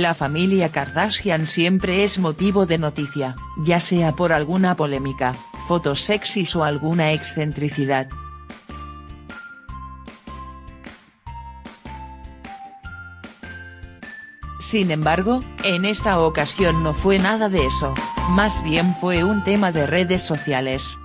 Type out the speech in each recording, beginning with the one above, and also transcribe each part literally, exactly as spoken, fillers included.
La familia Kardashian siempre es motivo de noticia, ya sea por alguna polémica, fotos sexys o alguna excentricidad. Sin embargo, en esta ocasión no fue nada de eso, más bien fue un tema de redes sociales.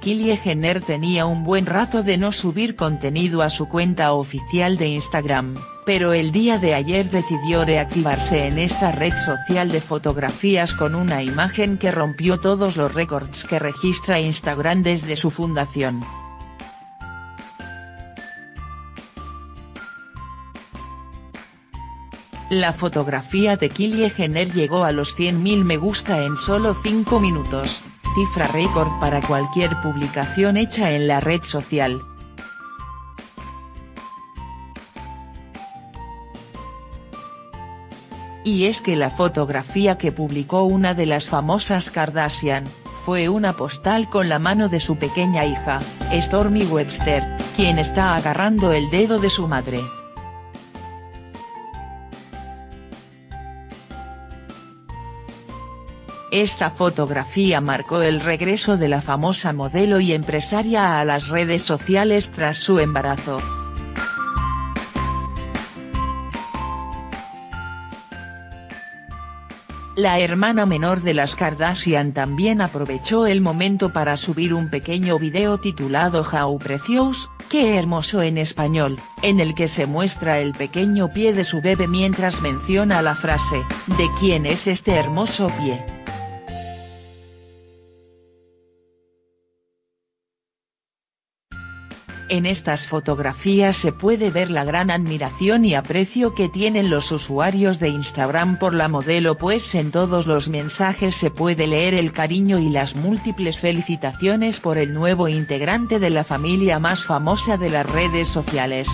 Kylie Jenner tenía un buen rato de no subir contenido a su cuenta oficial de Instagram, pero el día de ayer decidió reactivarse en esta red social de fotografías con una imagen que rompió todos los récords que registra Instagram desde su fundación. La fotografía de Kylie Jenner llegó a los cien mil me gusta en solo cinco minutos. Cifra récord para cualquier publicación hecha en la red social. Y es que la fotografía que publicó una de las famosas Kardashian, fue una postal con la mano de su pequeña hija, Stormi Webster, quien está agarrando el dedo de su madre. Esta fotografía marcó el regreso de la famosa modelo y empresaria a las redes sociales tras su embarazo. La hermana menor de las Kardashian también aprovechó el momento para subir un pequeño video titulado How Precious, qué hermoso en español, en el que se muestra el pequeño pie de su bebé mientras menciona la frase, ¿de quién es este hermoso pie? En estas fotografías se puede ver la gran admiración y aprecio que tienen los usuarios de Instagram por la modelo, pues en todos los mensajes se puede leer el cariño y las múltiples felicitaciones por el nuevo integrante de la familia más famosa de las redes sociales.